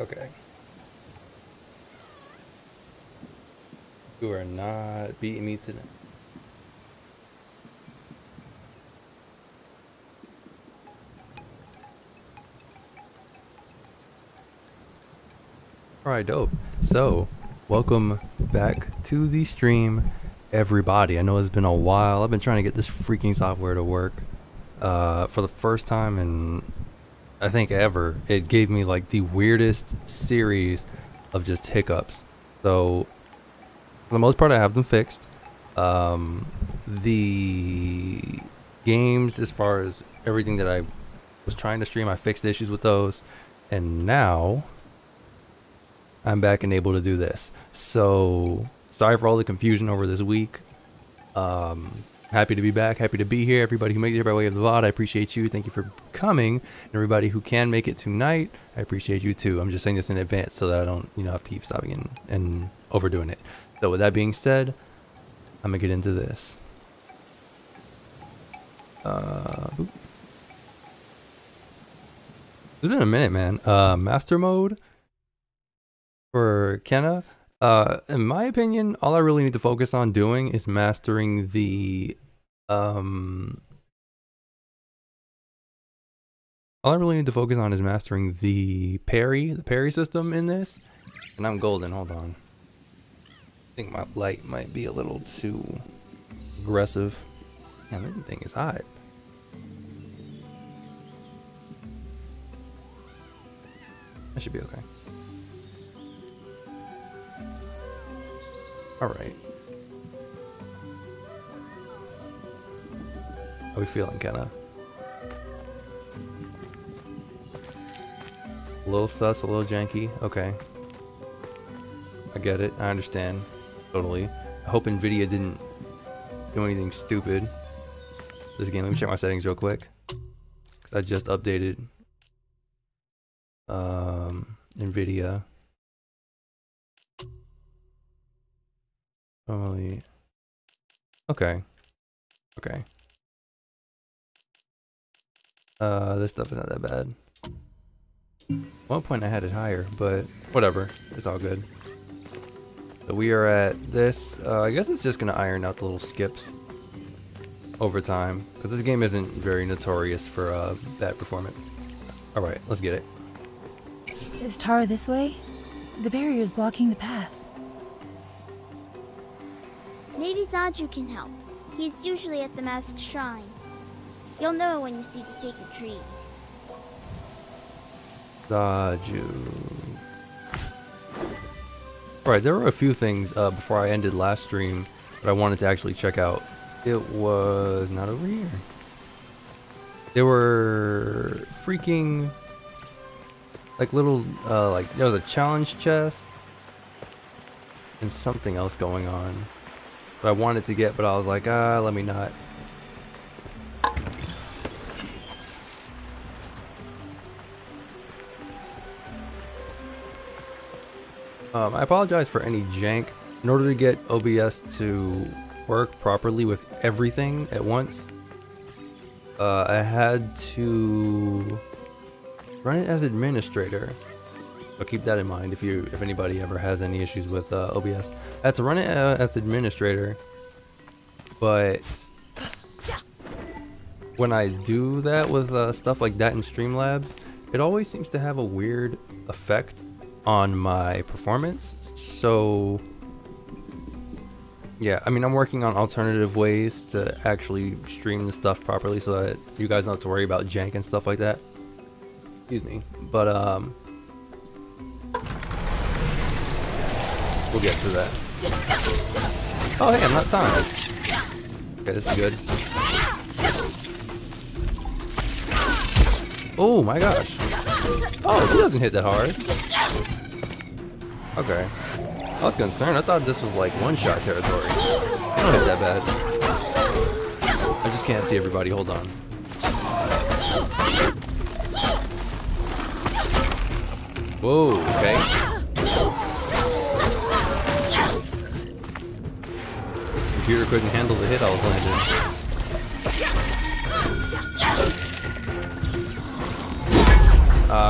Okay. You are not beating me today. Alright, dope. So, welcome back to the stream, everybody. I know it's been a while. I've been trying to get this freaking software to work for the first time in, I think, ever. It gave me like the weirdest series of just hiccups. So, for the most part, I have them fixed. The games, as far as everything that I was trying to stream, I fixed the issues with those. And now I'm back and able to do this. So sorry for all the confusion over this week. Happy to be back, happy to be here. Everybody who makes it by way of the VOD, I appreciate you. Thank you for coming. And everybody who can make it tonight, I appreciate you too. I'm just saying this in advance so that I don't, you know, have to keep stopping and overdoing it. So with that being said, I'm gonna get into this. It's been a minute, man. Master mode for Kena, in my opinion, all I really need to focus on doing is mastering the, parry system in this, and I'm golden. Hold on. I think my light might be a little too aggressive. Damn, that thing is hot. That should be okay. All right. How we feeling, Kena? A little sus, a little janky. Okay. I get it. I understand. Totally. I hope NVIDIA didn't do anything stupid this game. Let me check my settings real quick, because I just updated NVIDIA. Okay. Okay. This stuff is not that bad. At one point I had it higher, but whatever. It's all good. So we are at this. I guess it's just gonna iron out the little skips over time, because this game isn't very notorious for bad performance. All right, let's get it. Is Taro this way? The barrier is blocking the path. Maybe Zaju can help. He's usually at the masked shrine. You'll know when you see the sacred trees. Zaju. Alright, there were a few things before I ended last stream that I wanted to actually check out. It was not over here. There were freaking like little there was a challenge chest and something else going on I wanted to get, but I was like, let me not. I apologize for any jank. In order to get OBS to work properly with everything at once, I had to run it as administrator. So keep that in mind if you, if anybody ever has any issues with OBS. I had to run it as administrator, but when I do that with stuff like that in Streamlabs, it always seems to have a weird effect on my performance. So yeah, I mean, I'm working on alternative ways to actually stream the stuff properly so that you guys don't have to worry about jank and stuff like that. Excuse me, but we'll get to that. Oh hey, I'm not timed. Okay, this is good. Oh my gosh. Oh, he doesn't hit that hard. Okay. I was concerned. I thought this was like one-shot territory. I don't hit that bad. I just can't see everybody. Hold on. Whoa, okay. Computer couldn't handle the hit I was landing.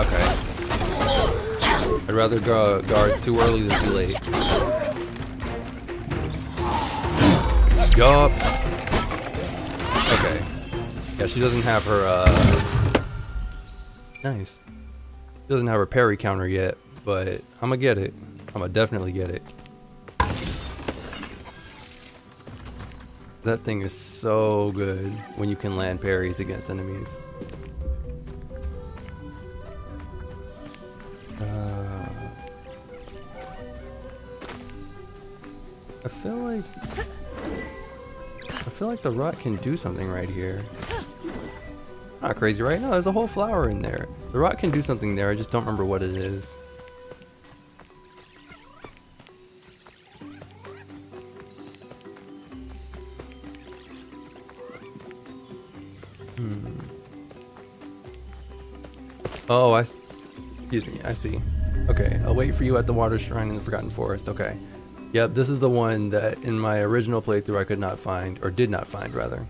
Okay. I'd rather guard too early than too late. Yup. Okay. Yeah, she doesn't have her, Nice. She doesn't have her parry counter yet, but I'ma get it. I'ma definitely get it. That thing is so good when you can land parries against enemies. I feel like the rot can do something right here. Not crazy, right? No, there's a whole flower in there. The rot can do something there, I just don't remember what it is. Oh, excuse me, I see. Okay, I'll wait for you at the water shrine in the Forgotten Forest. Okay. Yep, this is the one that in my original playthrough I could not find, or did not find rather,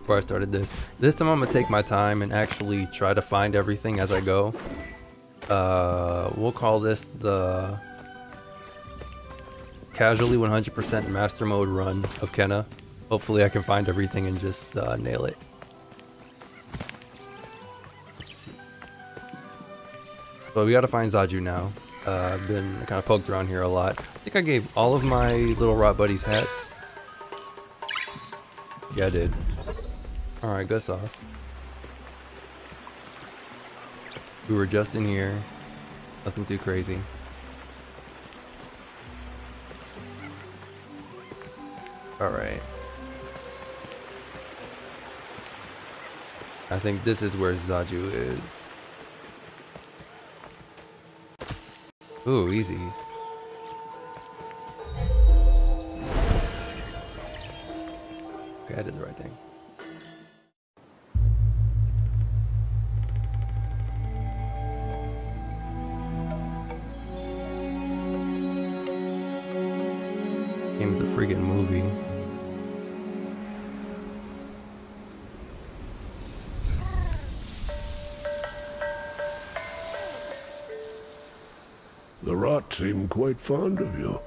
before I started this. This time I'm gonna take my time and actually try to find everything as I go. We'll call this the casually 100% master mode run of Kena. Hopefully I can find everything and just nail it. Let's see. So we gotta find Zaju now. I've been kind of poked around here a lot. I think I gave all of my little rot buddies hats. Yeah, I did. Alright, good sauce. We were just in here. Nothing too crazy. Alright. I think this is where Zaju is. Ooh, easy. Okay, I did the right thing. Game's a freaking movie. Seem quite fond of you.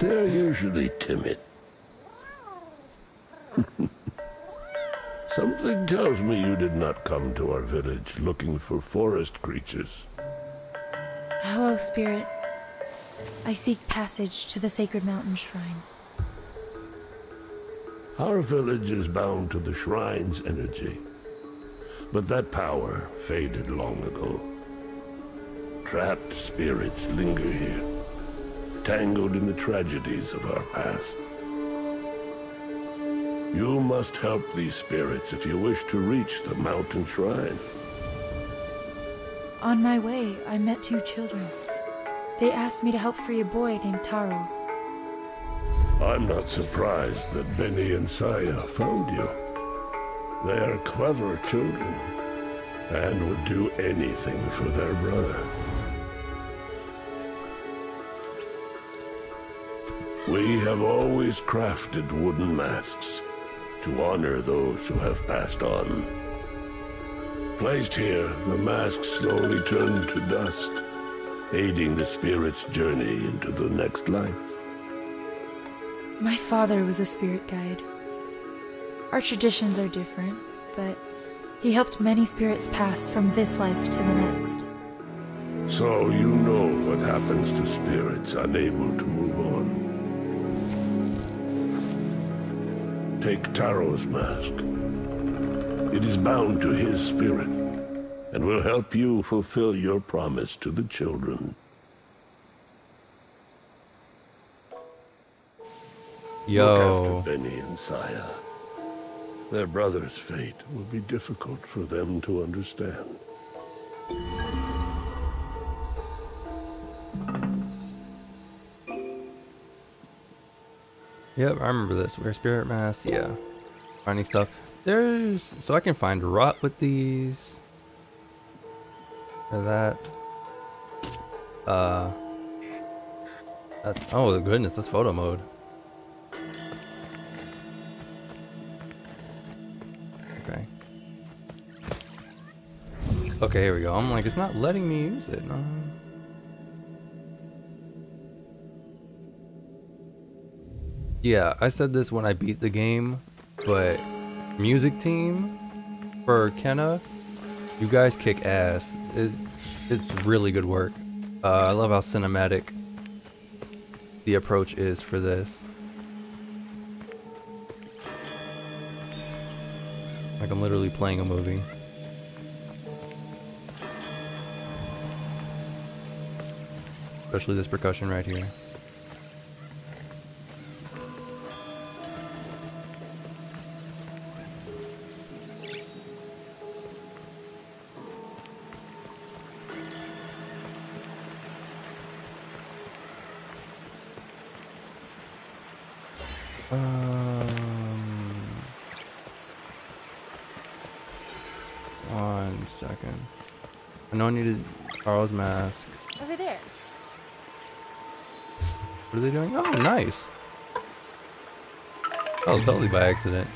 They're usually timid. Something tells me you did not come to our village looking for forest creatures. Hello, Spirit. I seek passage to the sacred mountain shrine. Our village is bound to the shrine's energy, but that power faded long ago. Trapped spirits linger here, tangled in the tragedies of our past. You must help these spirits if you wish to reach the mountain shrine. On my way, I met two children. They asked me to help free a boy named Taro. I'm not surprised that Benny and Saya found you. They are clever children and would do anything for their brother. We have always crafted wooden masks to honor those who have passed on. Placed here, the masks slowly turn to dust, aiding the spirit's journey into the next life. My father was a spirit guide. Our traditions are different, but he helped many spirits pass from this life to the next. So you know what happens to spirits unable to move on. Take Taro's mask. It is bound to his spirit and will help you fulfill your promise to the children. Yo. Look after Benny and Saya. Their brother's fate will be difficult for them to understand. Yep, I remember this. Wear spirit masks, yeah. Finding stuff. There's... So I can find rot with these. Or that. That's... Oh, goodness, that's photo mode. Okay. Okay, here we go. I'm like, it's not letting me use it. No. Yeah, I said this when I beat the game, but music team for Kena, you guys kick ass. It's really good work. I love how cinematic the approach is for this. Like I'm literally playing a movie. Especially this percussion right here. One second. I know I needed Taro's mask. Over there. What are they doing? Oh, nice. Oh, totally by accident.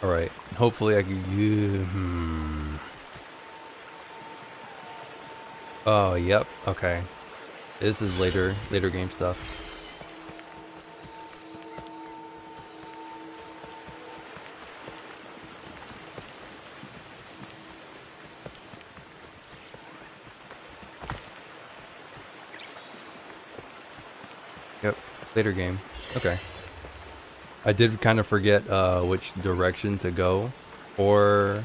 All right. Hopefully I can. Oh, yep. Okay. This is later game stuff. Yep, later game. Okay. I did kind of forget which direction to go for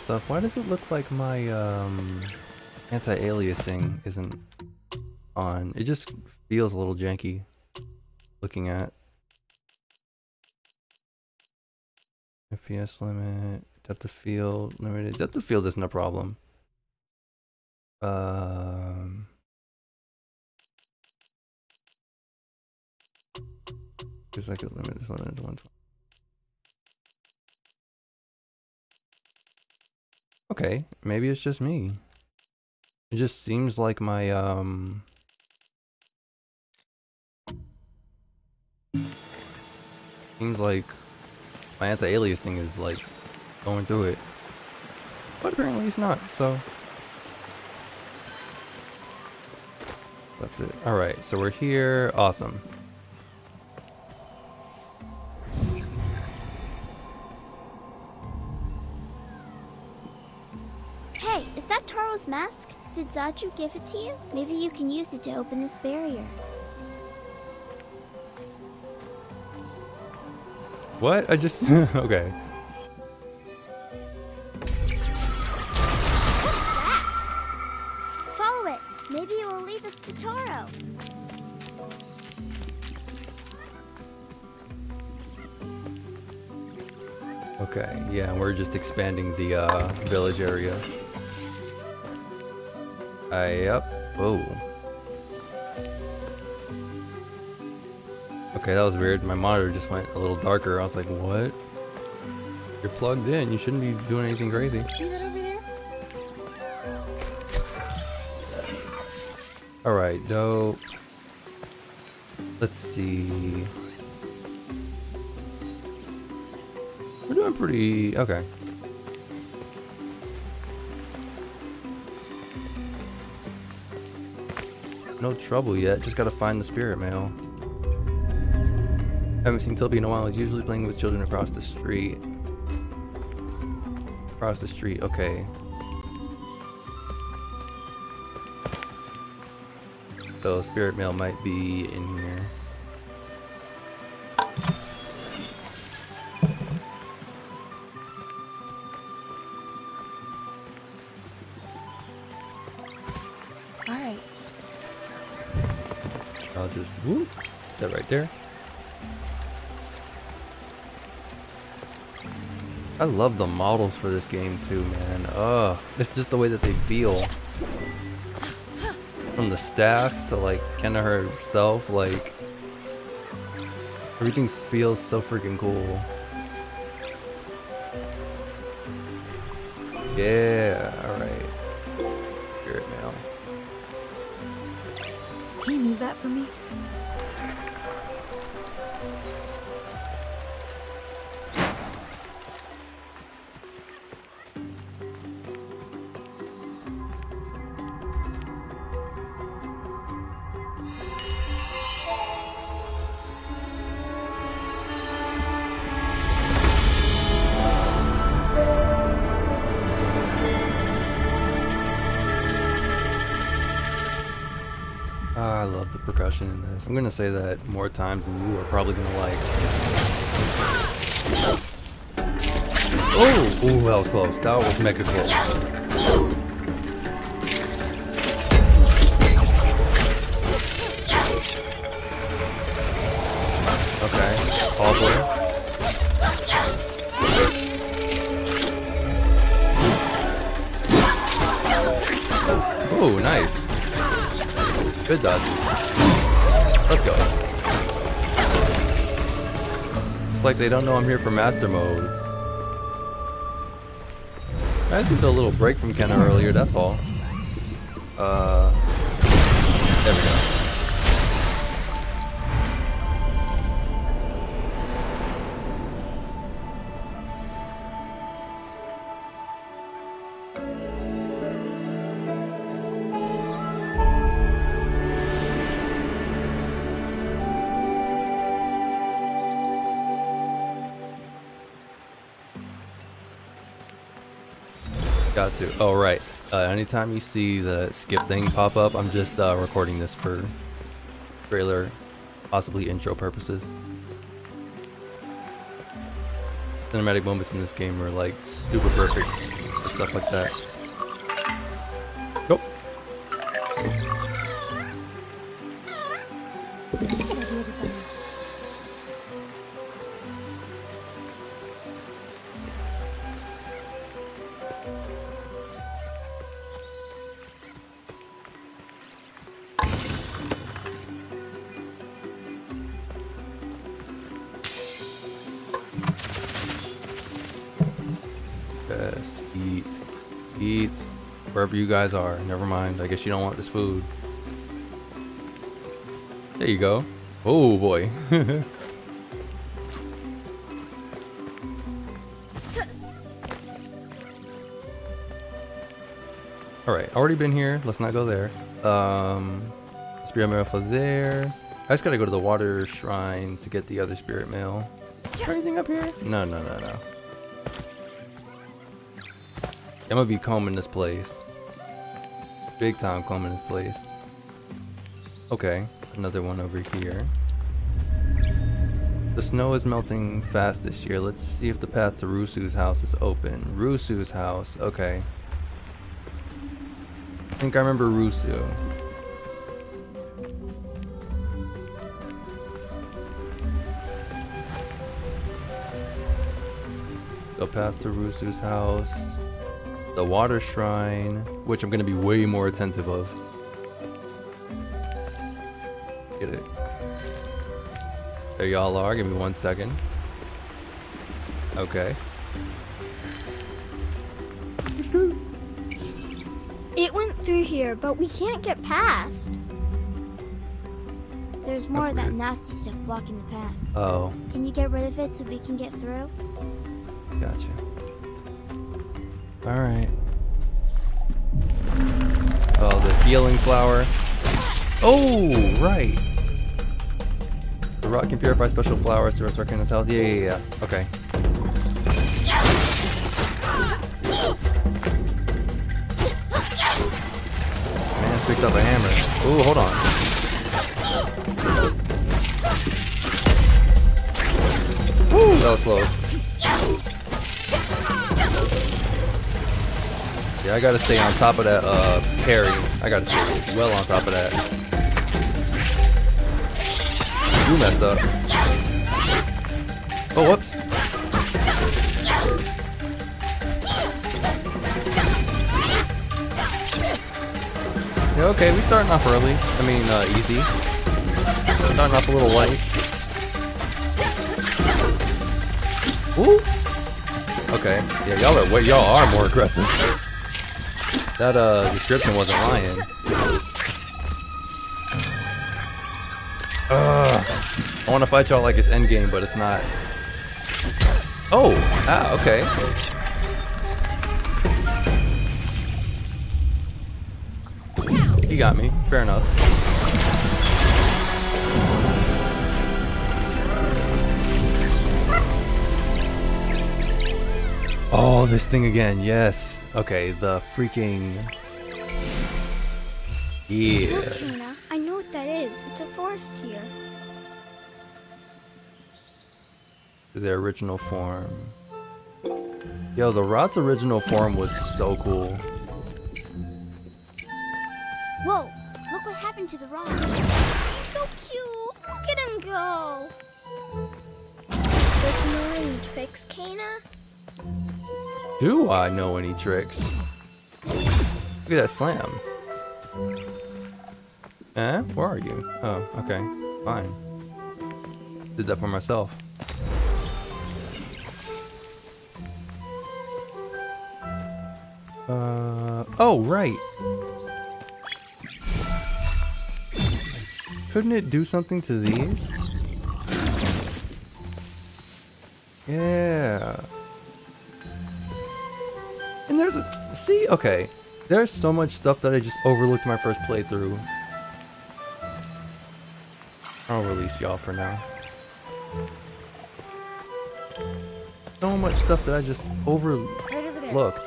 stuff. Why does it look like my anti-aliasing isn't on? It just feels a little janky looking at. FPS limit, depth of field limited. Depth of field isn't a problem. Because I could limit this limited to 120. Okay, maybe it's just me. It just seems like my, seems like my anti-aliasing is, like, going through it. But apparently it's not, so. That's it. Alright, so we're here. Awesome. Hey, is that Taro's mask? Did Zaju give it to you? Maybe you can use it to open this barrier. What? I just... okay. What's that? Follow it. Maybe it will lead us to Taro. Okay, yeah, we're just expanding the village area. Yep. Whoa. Okay, that was weird. My monitor just went a little darker. I was like, what? You're plugged in. You shouldn't be doing anything crazy. See that over there? Alright, dope. Let's see. We're doing pretty... okay. No trouble yet, just gotta find the spirit mail. Haven't seen Tilby in a while. He's usually playing with children across the street. Across the street, okay. So spirit mail might be in here. I'll just whoop that right there. I love the models for this game too, man. It's just the way that they feel. From the staff to like Kena herself, like everything feels so freaking cool. Yeah, alright. Can you move that for me? of percussion in this. I'm gonna say that more times than you are probably gonna like. Oh! Ooh, that was close. That was mega close. Okay, all blue. Oh, nice. Good dodges. Let's go. It's like they don't know I'm here for master mode. I just did a little break from Kena earlier, that's all. There we go. Got to. Oh, right. Anytime you see the skip thing pop up, I'm just recording this for trailer, possibly intro purposes. Cinematic moments in this game are like super perfect for stuff like that. Go. Eat wherever you guys are. Never mind. I guess you don't want this food. There you go. Oh boy. All right. Already been here. Let's not go there. Spirit mail for there. I just gotta go to the water shrine to get the other spirit mail. Is there anything up here? No, no, no, no. I'm gonna be combing this place. Big time combing this place. Okay, another one over here. The snow is melting fast this year. Let's see if the path to Rusu's house is open. Rusu's house, okay. I think I remember Rusu. The path to Rusu's house. The water shrine, which I'm gonna be way more attentive of. Get it. There y'all are, give me 1 second. Okay. It went through here, but we can't get past. There's more of that nasty stuff blocking the path. Oh. Can you get rid of it so we can get through? Gotcha. All right. Oh, the healing flower. Oh, right. The rock can purify special flowers to restore Kena's health. Yeah, yeah, yeah. Okay. Man, I picked up a hammer. Ooh, hold on. Ooh, that was close. Yeah, I gotta stay on top of that parry. I gotta stay well on top of that. You messed up. Oh, whoops. Yeah, okay, we starting off early. I mean, easy. Starting off a little light. Ooh. Okay. Yeah, y'all are more aggressive. That description wasn't lying. I want to fight y'all like it's endgame, but it's not. Oh, ah, okay. He got me. Fair enough. Oh, this thing again, yes. Okay, the freaking... Yeah. Look, Kena, I know what that is. It's forest here. To their original form. Yo, the Rod's original form was so cool. Whoa, look what happened to the Rod. He's so cute. Look at him go. Does you know any tricks, Kena? Do I know any tricks? Look at that slam. Eh? Where are you? Oh, okay. Fine. Did that for myself. Oh, right. Couldn't it do something to these? Yeah. And there's a... See? Okay. There's so much stuff that I just overlooked my first playthrough. I'll release y'all for now. So much stuff that I just overlooked.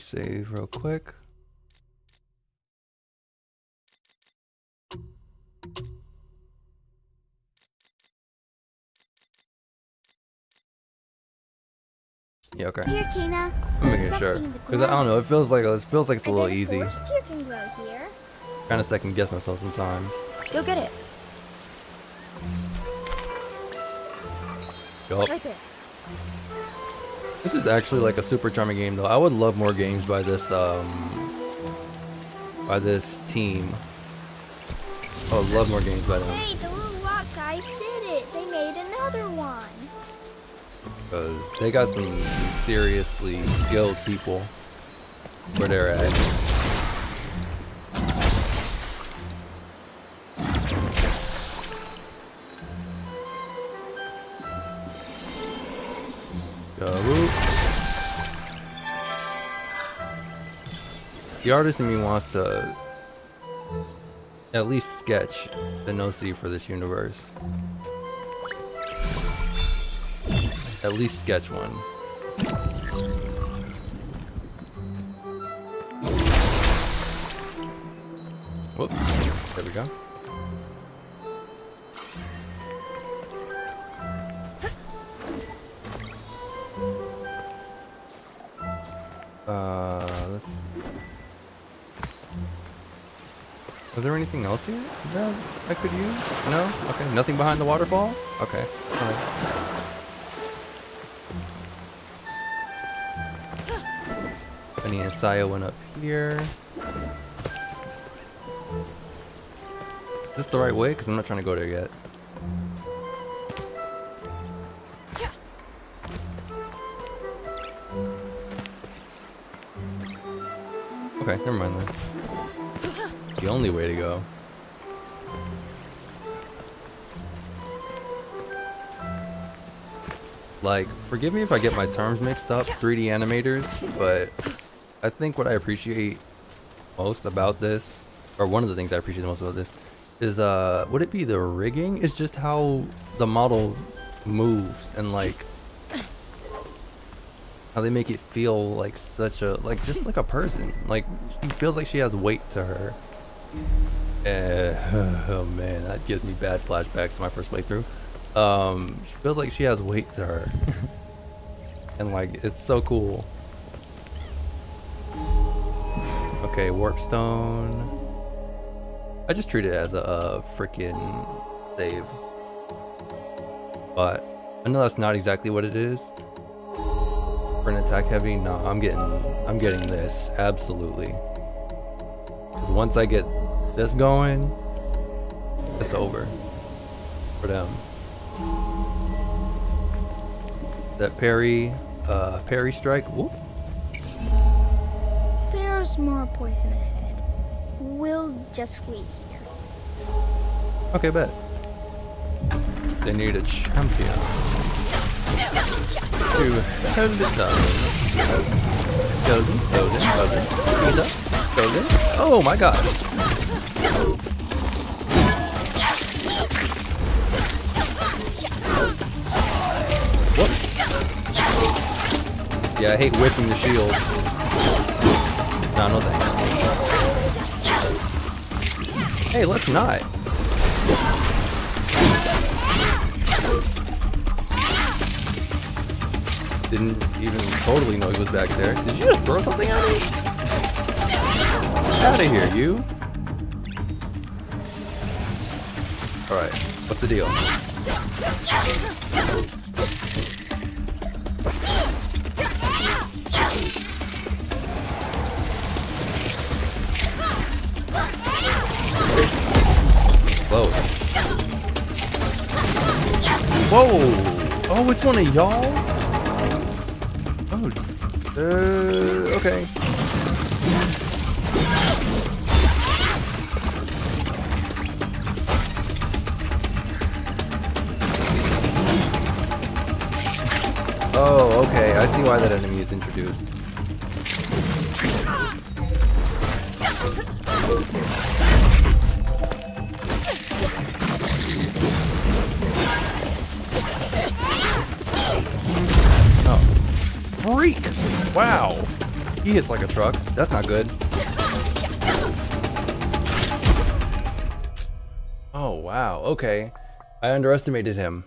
Save real quick. Yeah, okay. Here, Kena. I'm making sure, because I don't know. It feels like it's a little easy. Kind of second guess myself sometimes. Go get it. Yup. Right there. This is actually like a super charming game though. I would love more games by this team. I would love more games by them. Hey, the little rock guys did it. They made another one. Because they got some seriously skilled people where they're at. The artist in me wants to at least sketch the no-see for this universe. At least sketch one. Whoops. There we go. Was there anything else here that I could use? No? Okay, nothing behind the waterfall? Okay, all right. Benny and Saya went up here. Is this the right way? Because I'm not trying to go there yet. Okay, never mind then. The only way to go. Like, forgive me if I get my terms mixed up, 3D animators, but I think what I appreciate most about this, or one of the things I appreciate the most about this, is would it be the rigging? It's just how the model moves and like how they make it feel like such a just like a person. Like she feels like she has weight to her. Oh man, that gives me bad flashbacks to my first playthrough. She feels like she has weight to her. And like, it's so cool. Okay, warp stone. I just treat it as a freaking save. But I know that's not exactly what it is. For an attack heavy? No, I'm getting this, absolutely. Because once I get this going, it's over for them. That parry strike. Whoop. There's more poison ahead. We'll just wait here. Okay, bet. They need a champion to hold it up. Golden, golden, golden. He's up. Golden. Oh my god. Whoops. Yeah, I hate whipping the shield. No thanks. Hey, let's not. Didn't even totally know he was back there. Did you just throw something at me? Out of here, you. Alright, what's the deal? Close. Whoa! Oh, it's one of y'all? Okay. Oh, okay. I see why that enemy is introduced. Freak! Wow! He hits like a truck. That's not good. Oh, wow. Okay. I underestimated him.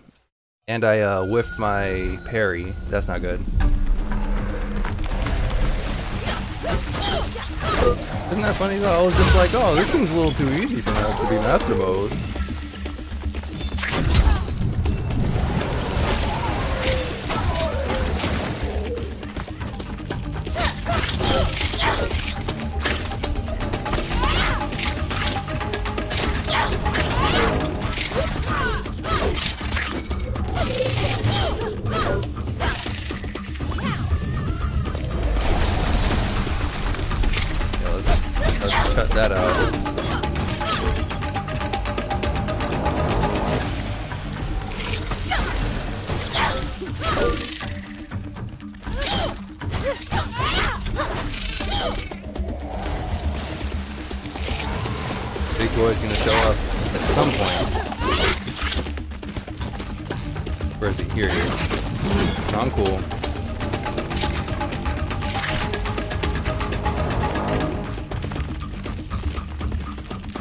And I whiffed my parry. That's not good. Isn't that funny though? I was just like, oh, this seems a little too easy for that to be master mode.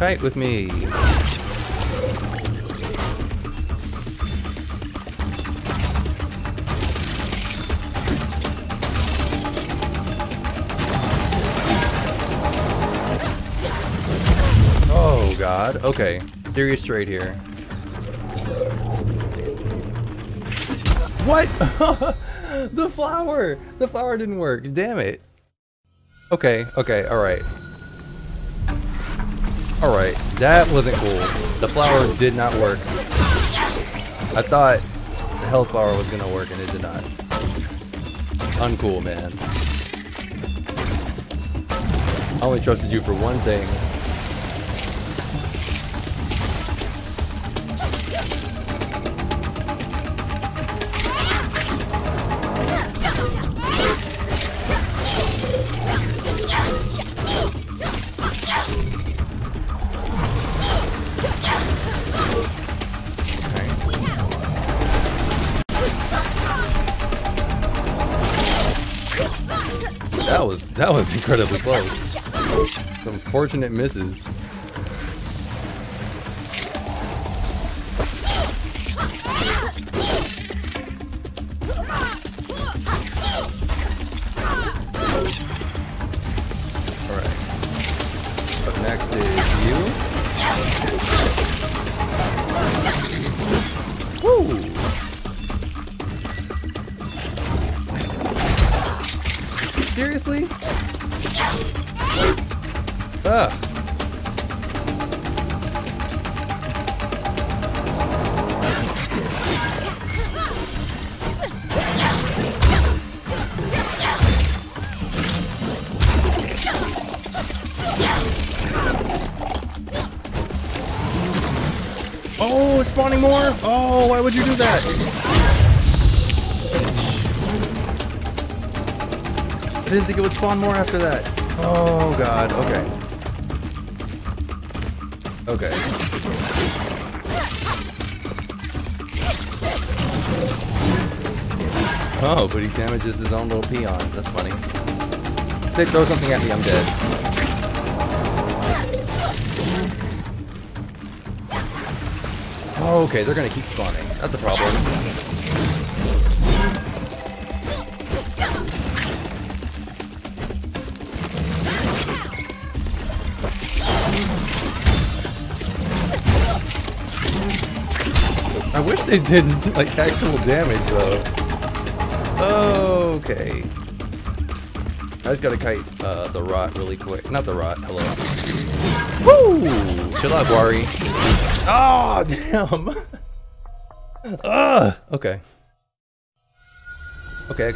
Fight with me. Oh god. Okay. Serious trade here. What? The flower! The flower didn't work. Damn it. Okay. Okay. Alright. Alright, that wasn't cool. The flower did not work. I thought the health flower was gonna work and it did not. Uncool, man. I only trusted you for one thing. That was incredibly close. Some fortunate misses. Alright. Up next is you. Woo! Seriously? Ugh. spawning more? Oh, why would you do that? I didn't think it would spawn more after that. Oh god, okay. Okay. Oh, but he damages his own little peons. That's funny. If they throw something at me, I'm dead. Okay, they're gonna keep spawning. That's a problem. I wish they did like actual damage though. Okay. I just gotta kite the rot really quick. Not the rot. Hello. Woo! Chill out, Wari. Oh, damn. Ugh. Okay. Okay.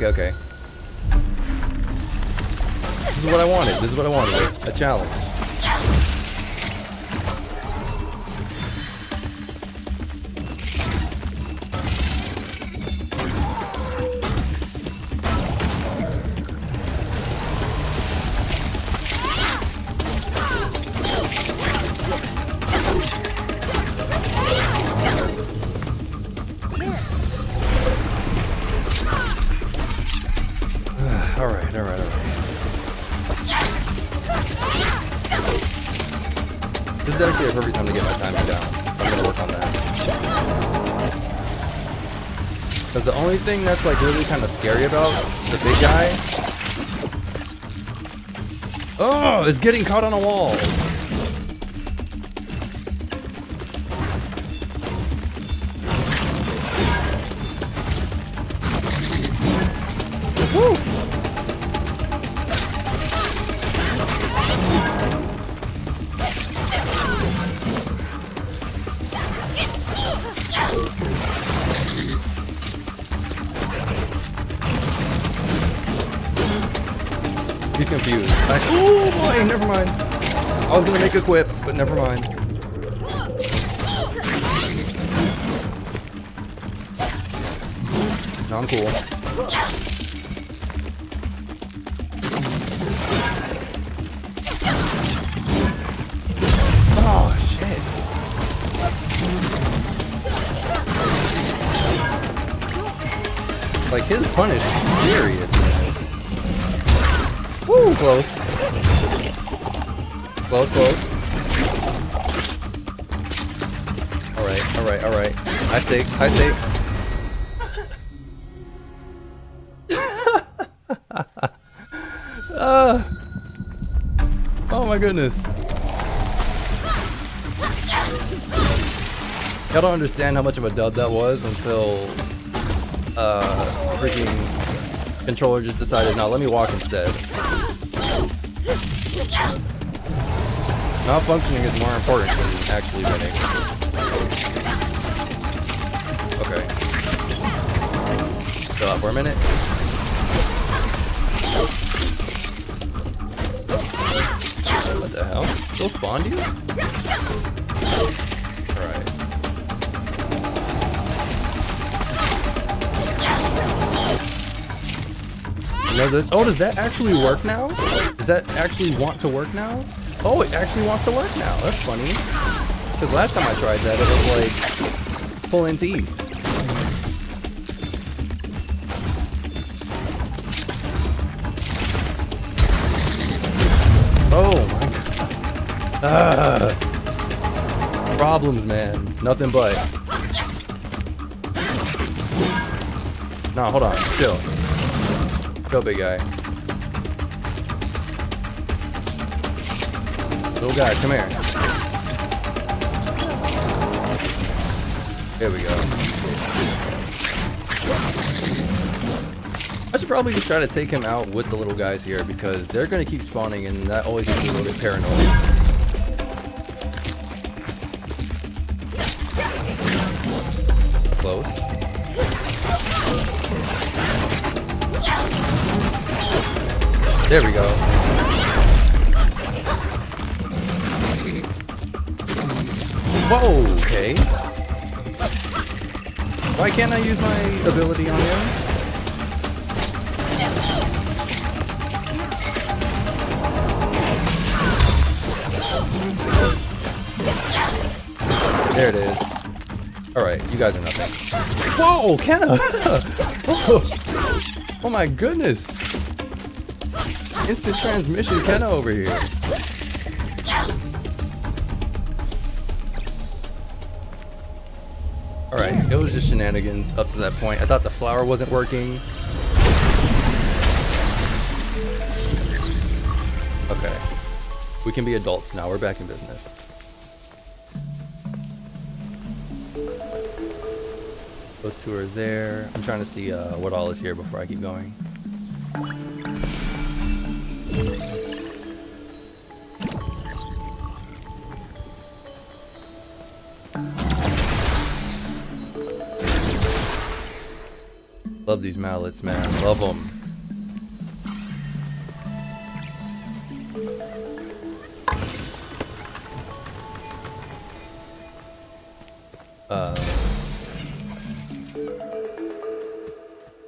This is what I wanted. A challenge. This is actually a perfect time to get my timing down. I'm gonna work on that. Because the only thing that's like really kind of scary about the big guy... Oh! It's getting caught on a wall! He's confused. Oh boy, never mind. I was gonna make a quip, but never mind. No, I'm cool. Oh shit. Like his punish is serious. Woo, close. Close. Alright. High stakes. Oh my goodness. Y'all don't understand how much of a dub that was until freaking controller just decided, no, let me walk instead. Not functioning is more important than actually winning. Okay. Chill out for a minute. What the hell? Still spawned you? Alright. This. Oh, does that actually work now? Does that actually want to work now? Oh, it actually wants to work now. That's funny. Because last time I tried that, it was like pulling teeth. Oh my god. Problems, man. Nothing but. No, hold on. Chill. Go big guy. Little guy, come here. There we go. I should probably just try to take him out with the little guys here because they're gonna keep spawning and that always makes me a little bit paranoid. There we go. Whoa, okay. Why can't I use my ability on him? There it is. Alright, you guys are nothing. Whoa, Kena! Whoa. Oh my goodness! Instant transmission Kena over here. Alright, it was just shenanigans up to that point. I thought the flower wasn't working. Okay. We can be adults now. We're back in business. Those two are there. I'm trying to see what all is here before I keep going. Love these mallets, man. Love them.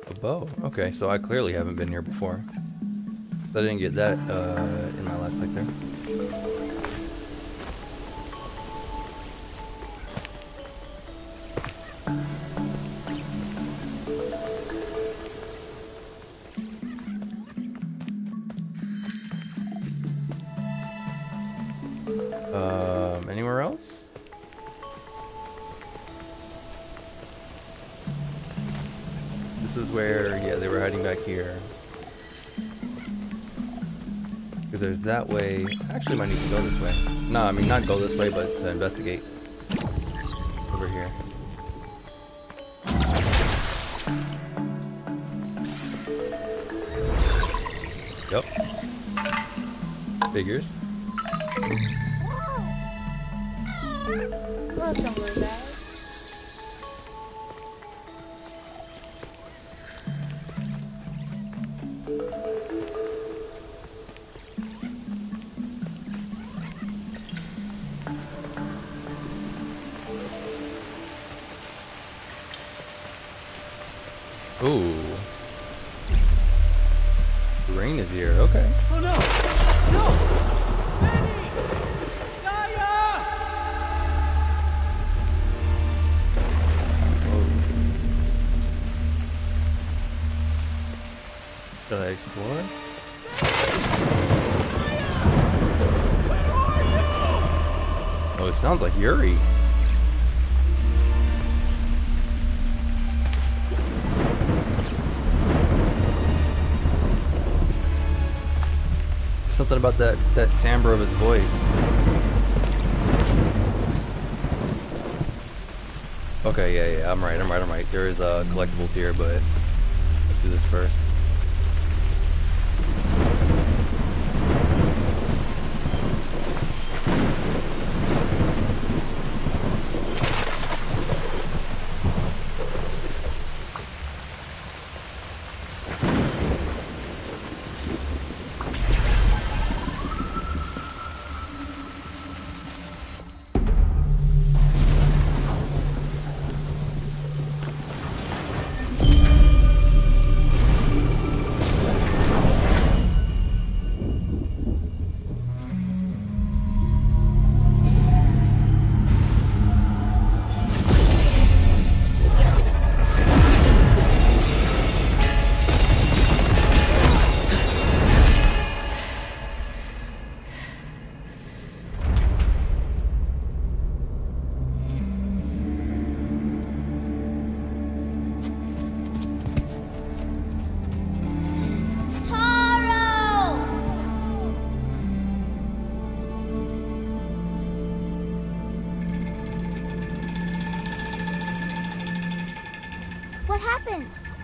A bow. Okay, so I clearly haven't been here before. I didn't get that in my last pick there. Anywhere else? This is where, yeah, they were hiding back here. Because there's that way. Actually, might need to go this way. No, I mean, not go this way, but to investigate. Over here. Yep. Figures. Welcome, Linda. Ooh. Rain is here, okay. Oh no! No! Benny! Saya! Should I explore? Saya! Oh, it sounds like Yuri. Something about that timbre of his voice. Okay, yeah, I'm right. There is collectibles here, but let's do this first.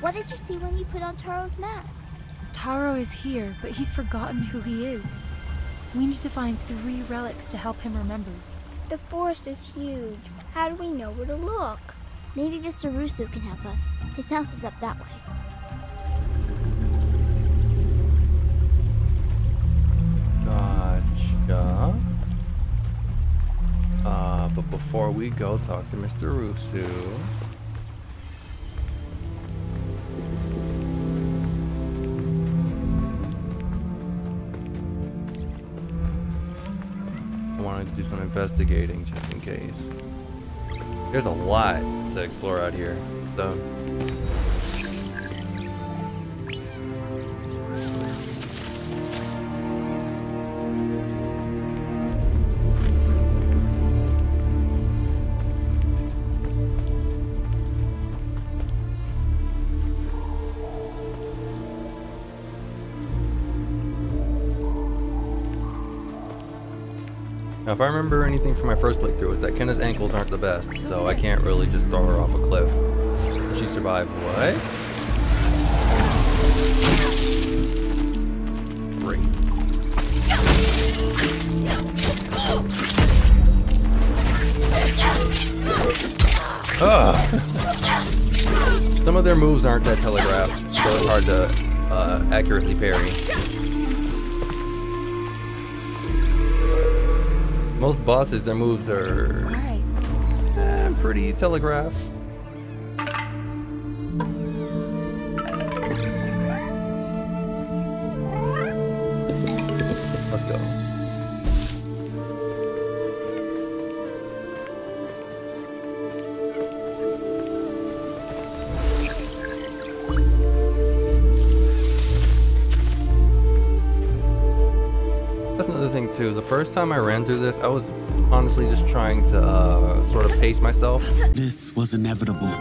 What did you see when you put on Taro's mask? Taro is here, but he's forgotten who he is. We need to find 3 relics to help him remember. The forest is huge. How do we know where to look? Maybe Mr. Rusu can help us. His house is up that way. Gotcha. But before we go talk to Mr. Rusu... want to do some investigating just in case. There's a lot to explore out here, so. Now, if I remember anything from my first playthrough, was that Kena's ankles aren't the best, so I can't really just throw her off a cliff. She survived. What? Great. Ugh. Some of their moves aren't that telegraphed, so it's hard to accurately parry. Most bosses, their moves are pretty telegraphed. Let's go. Too. The first time I ran through this, I was honestly just trying to sort of pace myself. This was inevitable.